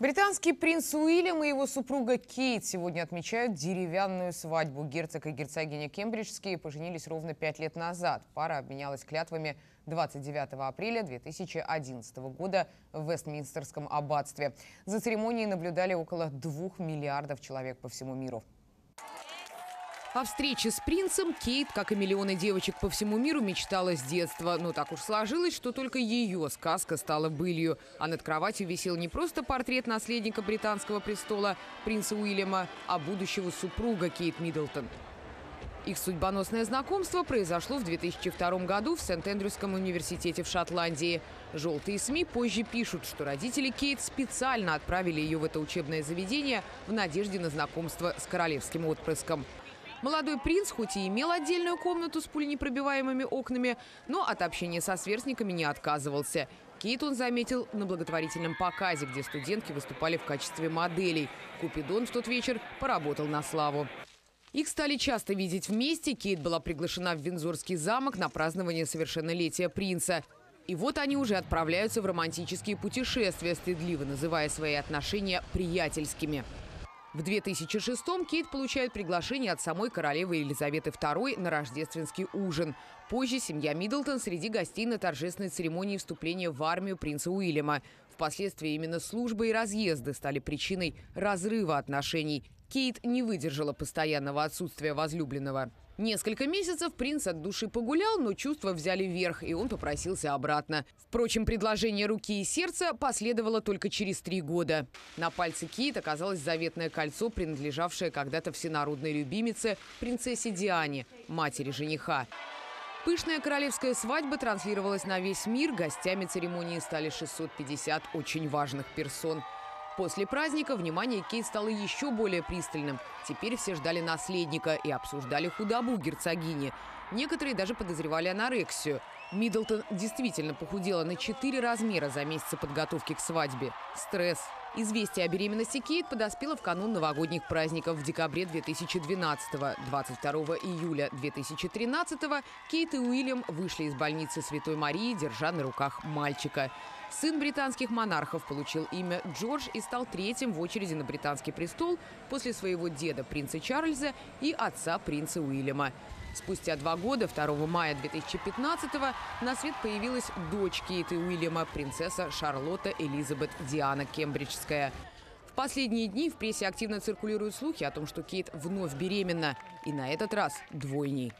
Британский принц Уильям и его супруга Кейт сегодня отмечают деревянную свадьбу. Герцог и герцогиня Кембриджские поженились ровно 5 лет назад. Пара обменялась клятвами 29 апреля 2011 года в Вестминстерском аббатстве. За церемонией наблюдали около 2 миллиардов человек по всему миру. О встрече с принцем Кейт, как и миллионы девочек по всему миру, мечтала с детства. Но так уж сложилось, что только ее сказка стала былью. А над кроватью висел не просто портрет наследника британского престола, принца Уильяма, а будущего супруга Кейт Миддлтон. Их судьбоносное знакомство произошло в 2002 году в Сент-Эндрюском университете в Шотландии. Желтые СМИ позже пишут, что родители Кейт специально отправили ее в это учебное заведение в надежде на знакомство с королевским отпрыском. Молодой принц хоть и имел отдельную комнату с пуленепробиваемыми окнами, но от общения со сверстниками не отказывался. Кейт он заметил на благотворительном показе, где студентки выступали в качестве моделей. Купидон в тот вечер поработал на славу. Их стали часто видеть вместе. Кейт была приглашена в Вензорский замок на празднование совершеннолетия принца. И вот они уже отправляются в романтические путешествия, стыдливо называя свои отношения приятельскими. В 2006-м Кейт получает приглашение от самой королевы Елизаветы II на рождественский ужин. Позже семья Миддлтон среди гостей на торжественной церемонии вступления в армию принца Уильяма. Впоследствии именно служба и разъезды стали причиной разрыва отношений. Кейт не выдержала постоянного отсутствия возлюбленного. Несколько месяцев принц от души погулял, но чувства взяли верх, и он попросился обратно. Впрочем, предложение руки и сердца последовало только через 3 года. На пальце Кейт оказалось заветное кольцо, принадлежавшее когда-то всенародной любимице, принцессе Диане, матери жениха. Пышная королевская свадьба транслировалась на весь мир. Гостями церемонии стали 650 очень важных персон. После праздника внимание Кейт стало еще более пристальным. Теперь все ждали наследника и обсуждали худобу герцогини. Некоторые даже подозревали анорексию. Миддлтон действительно похудела на 4 размера за месяцы подготовки к свадьбе. Стресс. Известие о беременности Кейт подоспело в канун новогодних праздников в декабре 2012-го. 22 июля 2013-го Кейт и Уильям вышли из больницы Святой Марии, держа на руках мальчика. Сын британских монархов получил имя Джордж и стал 3-м в очереди на британский престол после своего деда, принца Чарльза, и отца, принца Уильяма. Спустя 2 года, 2 мая 2015-го, на свет появилась дочь Кейт и Уильяма, принцесса Шарлотта Элизабет Диана Кембриджская. В последние дни в прессе активно циркулируют слухи о том, что Кейт вновь беременна. И на этот раз двойней.